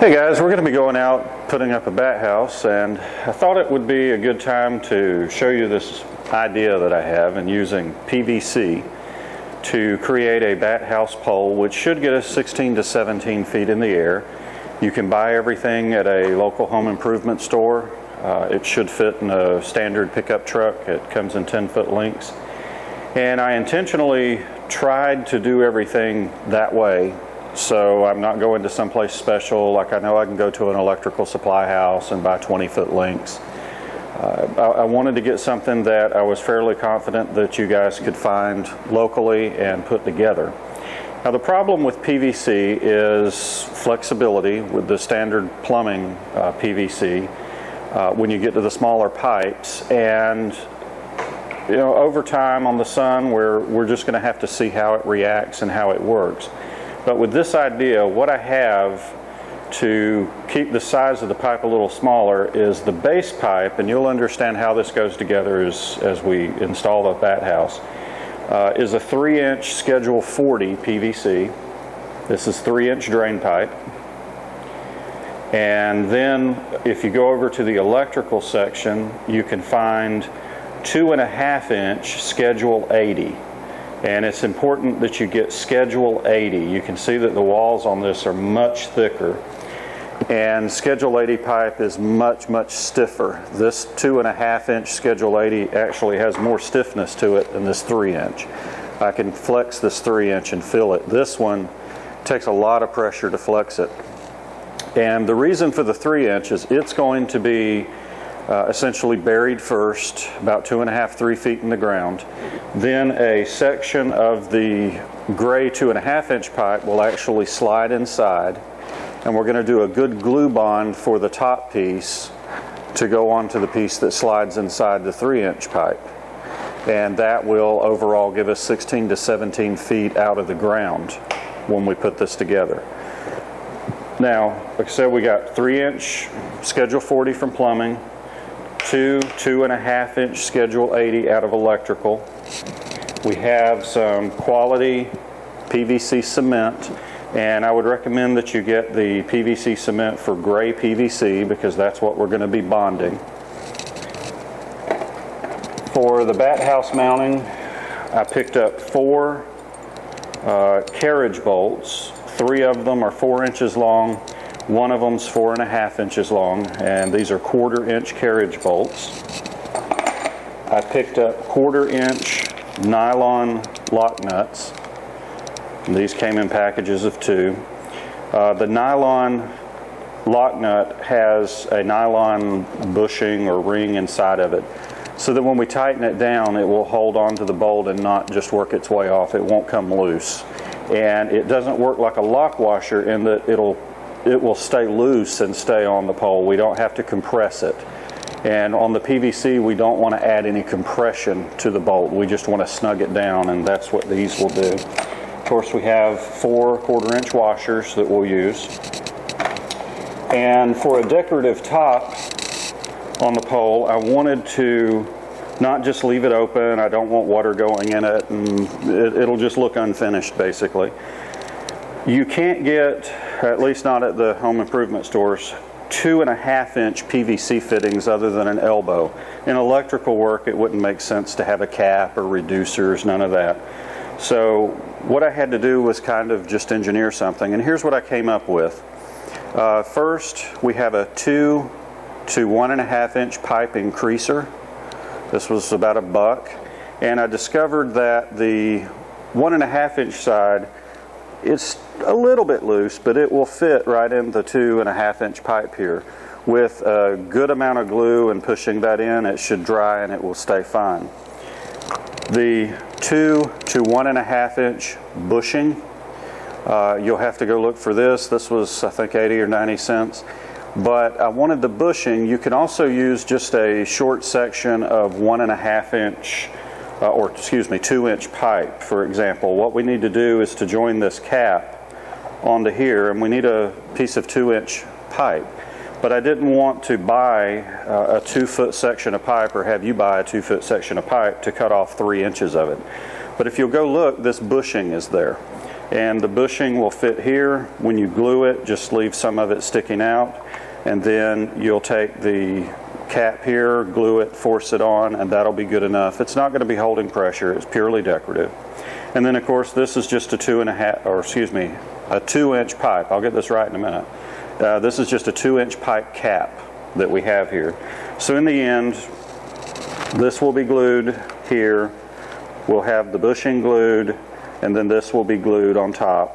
Hey guys, we're going to be going out putting up a bat house, and I thought it would be a good time to show you this idea that I have in using PVC to create a bat house pole, which should get us 16 to 17 feet in the air. You can buy everything at a local home improvement store. It should fit in a standard pickup truck. It comes in 10-foot lengths. And I intentionally tried to do everything that way. So I'm not going to someplace special. Like, I know I can go to an electrical supply house and buy 20-foot links. I wanted to get something that I was fairly confident that you guys could find locally and put together. Now, the problem with PVC is flexibility with the standard plumbing PVC when you get to the smaller pipes. And you know, over time on the sun, we're just going to have to see how it reacts and how it works. But with this idea, what I have to keep the size of the pipe a little smaller is the base pipe, and you'll understand how this goes together as we install the bat house, is a 3-inch Schedule 40 PVC. This is 3-inch drain pipe. And then if you go over to the electrical section, you can find 2.5-inch Schedule 80. And it's important that you get Schedule 80. You can see that the walls on this are much thicker. And Schedule 80 pipe is much, much stiffer. This 2.5-inch Schedule 80 actually has more stiffness to it than this 3-inch. I can flex this 3-inch and feel it. This one takes a lot of pressure to flex it. And the reason for the 3-inch is it's going to be essentially buried first, about 2.5 to 3 feet in the ground. Then a section of the gray 2.5-inch pipe will actually slide inside, and we're going to do a good glue bond for the top piece to go onto the piece that slides inside the 3-inch pipe. And that will overall give us 16 to 17 feet out of the ground when we put this together. Now, like I said, we got 3-inch Schedule 40 from plumbing, 2.5-inch Schedule 80 out of electrical. We have some quality PVC cement, and I would recommend that you get the PVC cement for gray PVC because that's what we're going to be bonding. For the bat house mounting, I picked up 4 carriage bolts. 3 of them are 4 inches long. One of them's 4.5 inches long, and these are 1/4-inch carriage bolts. I picked up 1/4-inch nylon lock nuts. And these came in packages of 2. The nylon lock nut has a nylon bushing or ring inside of it, so that when we tighten it down, it will hold onto the bolt and not just work its way off. It won't come loose, and it doesn't work like a lock washer in that it will stay loose and stay on the pole. We don't have to compress it. And on the PVC, we don't want to add any compression to the bolt. We just want to snug it down, and that's what these will do. Of course, we have 4 1/4-inch washers that we'll use. And for a decorative top on the pole, I wanted to not just leave it open. I don't want water going in it, and it'll just look unfinished, basically. You can't get, at least not at the home improvement stores, 2.5-inch PVC fittings other than an elbow. In electrical work, it wouldn't make sense to have a cap or reducers, none of that. So what I had to do was kind of just engineer something, and here's what I came up with. First, we have a 2 to 1.5-inch pipe increaser. This was about $1, and I discovered that the 1.5-inch side, it's a little bit loose, but it will fit right in the 2.5-inch pipe here. With a good amount of glue and pushing that in, it should dry and it will stay fine. The 2 to 1.5-inch bushing, you'll have to go look for this. This was, I think, 80 or 90 cents. But I wanted the bushing. You can also use just a short section of 1.5-inch 2-inch pipe, for example. What we need to do is to join this cap onto here, and we need a piece of 2-inch pipe. But I didn't want to buy a 2-foot section of pipe or have you buy a 2-foot section of pipe to cut off 3 inches of it. But if you'll go look, this bushing is there. and the bushing will fit here. When you glue it, just leave some of it sticking out, and then you'll take the cap here, glue it, force it on, and that'll be good enough. It's not going to be holding pressure. It's purely decorative. And then of course this is just a 2.5, or excuse me, a 2-inch pipe. I'll get this right in a minute. This is just a 2-inch pipe cap that we have here. So in the end, this will be glued here. We'll have the bushing glued, and then this will be glued on top.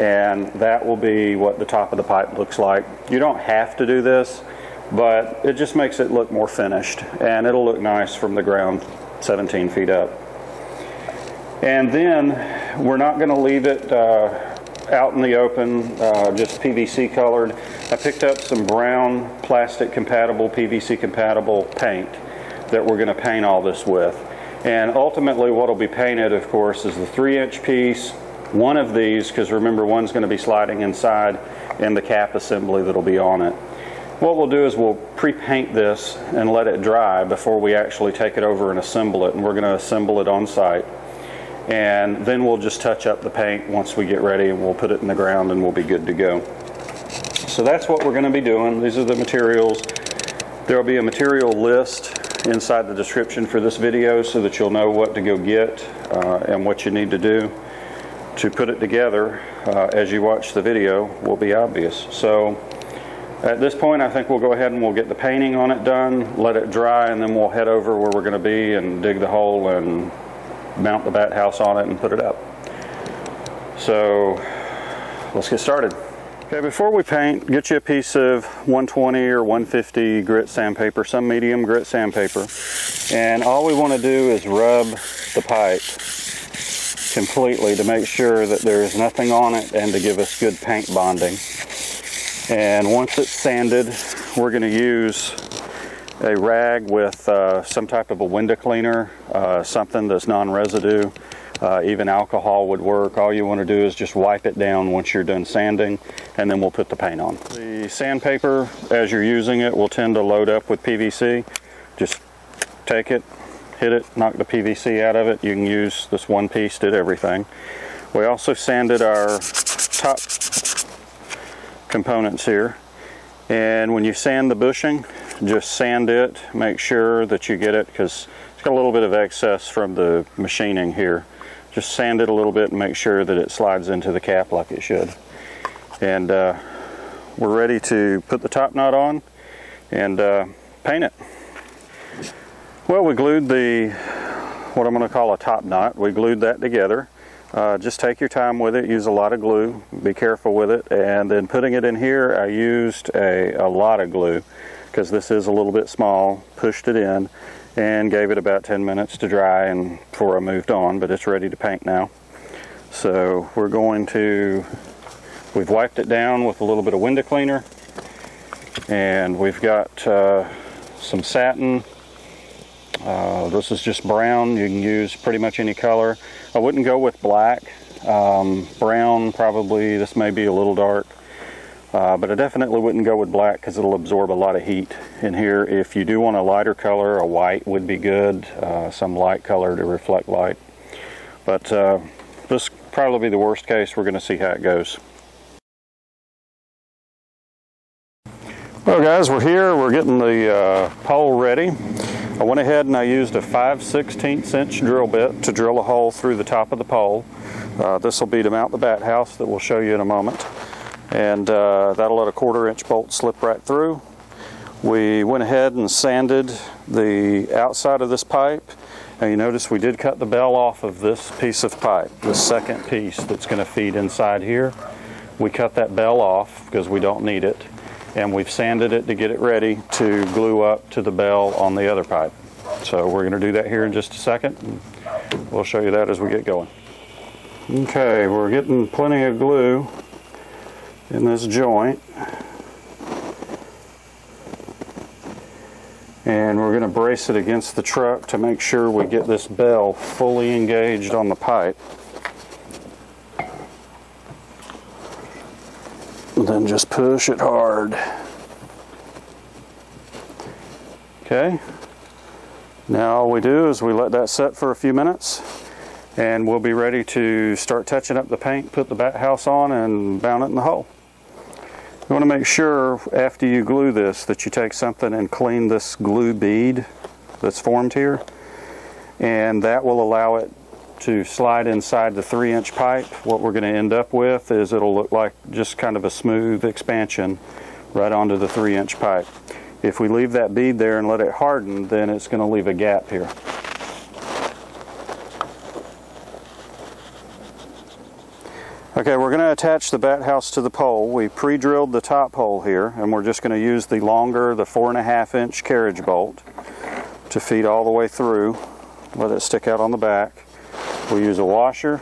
And that will be what the top of the pipe looks like. You don't have to do this, but it just makes it look more finished, and it'll look nice from the ground 17 feet up. And then we're not going to leave it out in the open, just PVC colored. I picked up some brown plastic compatible, PVC compatible paint that we're going to paint all this with. And ultimately what will be painted, of course, is the 3-inch piece, one of these, because remember one's going to be sliding inside, and the cap assembly that'll be on it. What we'll do is we'll pre-paint this and let it dry before we actually take it over and assemble it, and we're going to assemble it on site. And then we'll just touch up the paint once we get ready, and we'll put it in the ground and we'll be good to go. So that's what we're going to be doing. These are the materials. There will be a material list inside the description for this video so that you'll know what to go get and what you need to do to put it together. As you watch the video, will be obvious. So at this point, I think we'll go ahead and we'll get the painting on it done, let it dry, and then we'll head over where we're going to be and dig the hole and mount the bat house on it and put it up. So let's get started. Okay, before we paint, get you a piece of 120 or 150 grit sandpaper, some medium grit sandpaper, and all we want to do is rub the pipe completely to make sure that there is nothing on it and to give us good paint bonding. And once it's sanded, we're going to use a rag with some type of a window cleaner, something that's non-residue. Even alcohol would work. All you want to do is just wipe it down once you're done sanding, and then we'll put the paint on. The sandpaper, as you're using it, will tend to load up with PVC. Just take it, hit it, knock the PVC out of it. You can use this one piece, did everything. We also sanded our top components here. And when you sand the bushing, just sand it, make sure that you get it, because it's got a little bit of excess from the machining here. Just sand it a little bit and make sure that it slides into the cap like it should. And we're ready to put the top knot on and paint it. Well, we glued the, what I'm going to call a top knot, we glued that together. Just take your time with it, use a lot of glue, be careful with it. And then putting it in here, I used a lot of glue, because this is a little bit small, pushed it in and gave it about 10 minutes to dry and before I moved on, but it's ready to paint now. So we're going to, we've wiped it down with a little bit of window cleaner, and we've got some satin. This is just brown. You can use pretty much any color. I wouldn't go with black. Brown probably, this may be a little dark. But I definitely wouldn't go with black because it'll absorb a lot of heat in here. If you do want a lighter color, a white would be good, some light color to reflect light. But this probably be the worst case. We're going to see how it goes. Well guys, we're here. We're getting the pole ready. I went ahead and I used a 5/16" drill bit to drill a hole through the top of the pole. This will be to mount the bat house that we'll show you in a moment. And that'll let a 1/4-inch bolt slip right through. We went ahead and sanded the outside of this pipe. And you notice we did cut the bell off of this piece of pipe, the second piece that's going to feed inside here. We cut that bell off because we don't need it. And we've sanded it to get it ready to glue up to the bell on the other pipe. So we're going to do that here in just a second. We'll show you that as we get going. Okay, we're getting plenty of glue in this joint, and we're going to brace it against the truck to make sure we get this bell fully engaged on the pipe. Then just push it hard. Okay, now all we do is we let that set for a few minutes, and we'll be ready to start touching up the paint, put the bat house on, and bound it in the hole. You want to make sure after you glue this that you take something and clean this glue bead that's formed here, and that will allow it to slide inside the 3-inch pipe. What we're going to end up with is it'll look like just kind of a smooth expansion right onto the 3-inch pipe. If we leave that bead there and let it harden, then it's going to leave a gap here. Okay, we're going to attach the bat house to the pole. We pre-drilled the top hole here, and we're just going to use the longer, the 4.5-inch carriage bolt to feed all the way through, let it stick out on the back. We'll use a washer,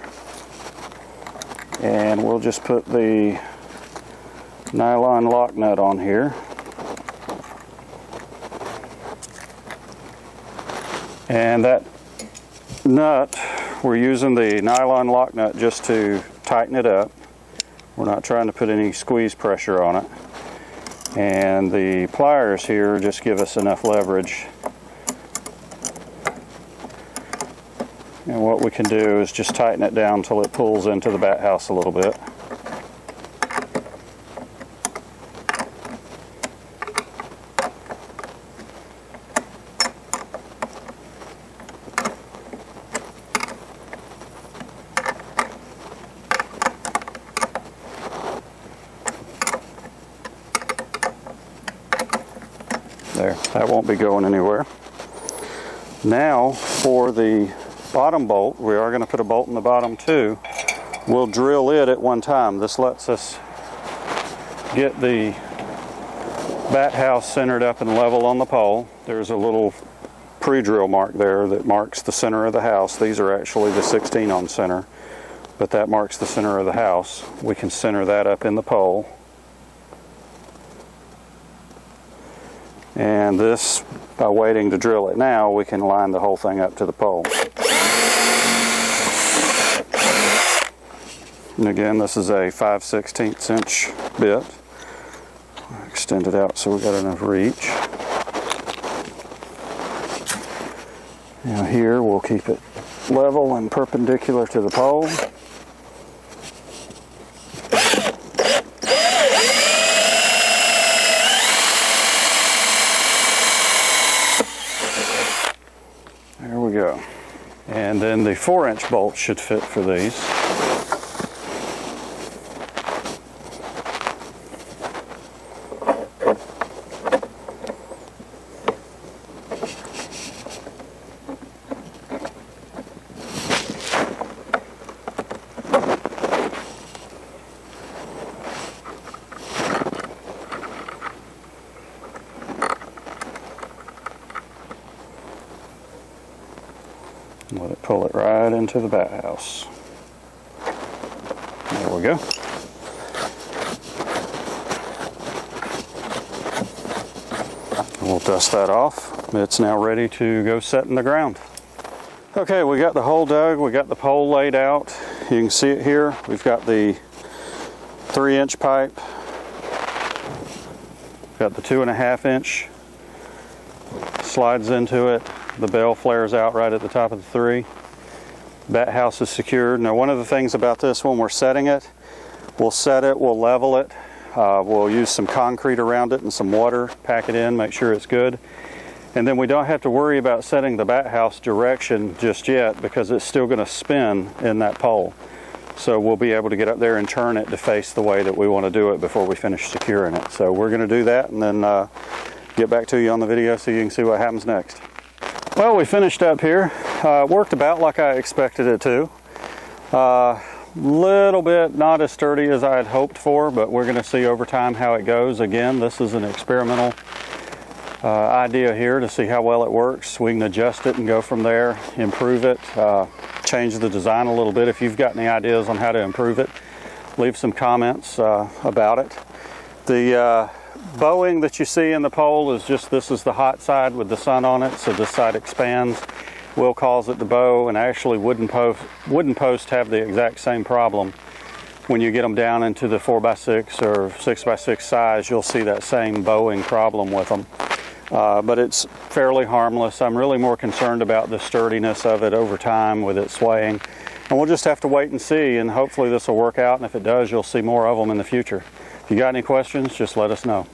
and we'll just put the nylon lock nut on here. And that nut, we're using the nylon lock nut just to tighten it up. We're not trying to put any squeeze pressure on it. And the pliers here just give us enough leverage. And what we can do is just tighten it down until it pulls into the bat house a little bit. There, that won't be going anywhere. Now for the bottom bolt, we are going to put a bolt in the bottom too. We'll drill it at one time. This lets us get the bat house centered up and level on the pole. There's a little pre-drill mark there that marks the center of the house. These are actually the 16 on center, but that marks the center of the house. We can center that up in the pole. And this, by waiting to drill it now, we can line the whole thing up to the pole. And again, this is a 5/16-inch bit. Extend it out so we've got enough reach. Now here, we'll keep it level and perpendicular to the pole. There we go. And then the 4-inch bolt should fit for these. Let it pull it right into the bat house. There we go. We'll dust that off. It's now ready to go set in the ground. Okay, we got the hole dug, we got the pole laid out. You can see it here. We've got the 3-inch pipe, we've got the 2.5-inch, slides into it. The bell flares out right at the top of the 3. Bat house is secured. Now, one of the things about this, when we're setting it, we'll set it, we'll level it, we'll use some concrete around it and some water, pack it in, make sure it's good. And then we don't have to worry about setting the bat house direction just yet, because it's still going to spin in that pole. So we'll be able to get up there and turn it to face the way that we want to do it before we finish securing it. So we're going to do that and then get back to you on the video so you can see what happens next. Well, we finished up here. Worked about like I expected it to. Little bit not as sturdy as I had hoped for, but we're going to see over time how it goes. Again, this is an experimental idea here to see how well it works. We can adjust it and go from there, improve it, change the design a little bit. If you've got any ideas on how to improve it, leave some comments about it. The bowing that you see in the pole is just, this is the hot side with the sun on it, so this side expands. Will calls it the bow, and actually wooden posts have the exact same problem. When you get them down into the 4x6 or 6x6 size, you'll see that same bowing problem with them. but it's fairly harmless. I'm really more concerned about the sturdiness of it over time with it swaying. And we'll just have to wait and see, and hopefully this will work out, and if it does, you'll see more of them in the future. If you got any questions, just let us know.